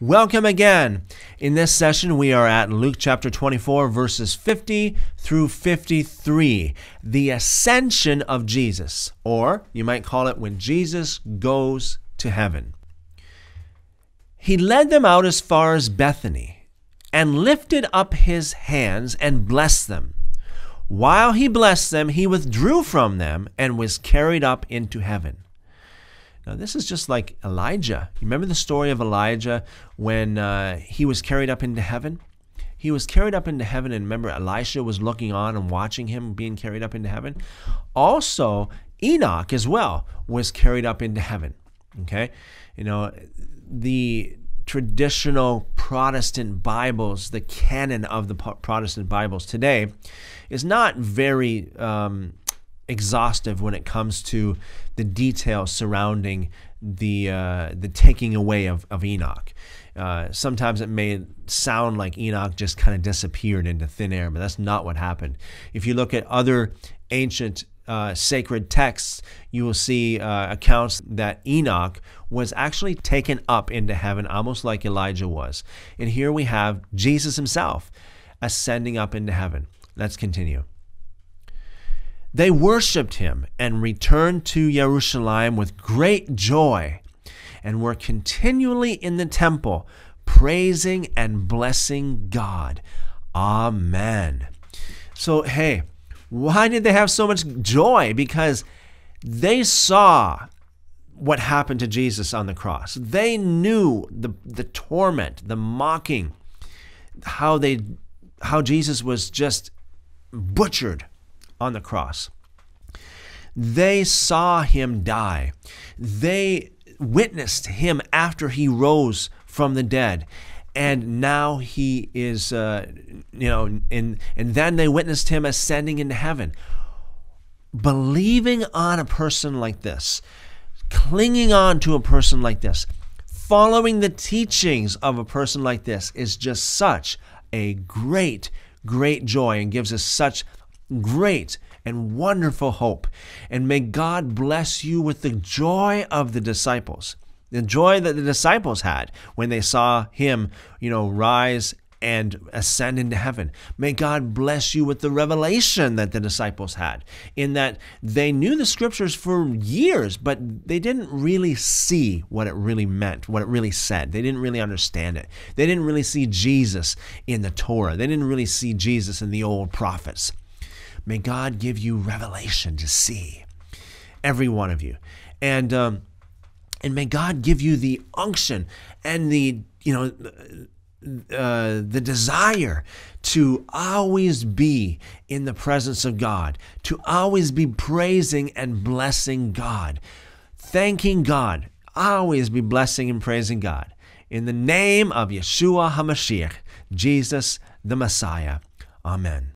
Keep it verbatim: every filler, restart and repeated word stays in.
Welcome again. In this session, we are at Luke chapter twenty-four, verses fifty through fifty-three, the ascension of Jesus, or you might call it when Jesus goes to heaven. He led them out as far as Bethany and lifted up his hands and blessed them. While he blessed them, he withdrew from them and was carried up into heaven. Now, this is just like Elijah. You remember the story of Elijah when uh, he was carried up into heaven? He was carried up into heaven, and remember, Elisha was looking on and watching him being carried up into heaven. Also, Enoch as well was carried up into heaven, okay? You know, the traditional Protestant Bibles, the canon of the Protestant Bibles today is not very um, exhaustive when it comes to the details surrounding the uh, the taking away of, of Enoch. Uh, sometimes it may sound like Enoch just kind of disappeared into thin air, but that's not what happened. If you look at other ancient uh, sacred texts, you will see uh, accounts that Enoch was actually taken up into heaven, almost like Elijah was. And here we have Jesus himself ascending up into heaven. Let's continue. They worshipped him and returned to Jerusalem with great joy and were continually in the temple, praising and blessing God. Amen. So, hey, why did they have so much joy? Because they saw what happened to Jesus on the cross. They knew the, the torment, the mocking, how, they, how Jesus was just butchered on the cross. They saw him die. They witnessed him after he rose from the dead, and now he is, uh, you know, and and then they witnessed him ascending into heaven. Believing on a person like this, clinging on to a person like this, following the teachings of a person like this is just such a great, great joy and gives us such great and wonderful hope. And may God bless you with the joy of the disciples, the joy that the disciples had when they saw him, you know, rise and ascend into heaven. May God bless you with the revelation that the disciples had, in that they knew the scriptures for years, but they didn't really see what it really meant, what it really said. They didn't really understand it. They didn't really see Jesus in the Torah. They didn't really see Jesus in the old prophets. May God give you revelation to see, every one of you. And, um, and may God give you the unction and the, you know, uh, the desire to always be in the presence of God, to always be praising and blessing God, thanking God, always be blessing and praising God. In the name of Yeshua HaMashiach, Jesus the Messiah. Amen.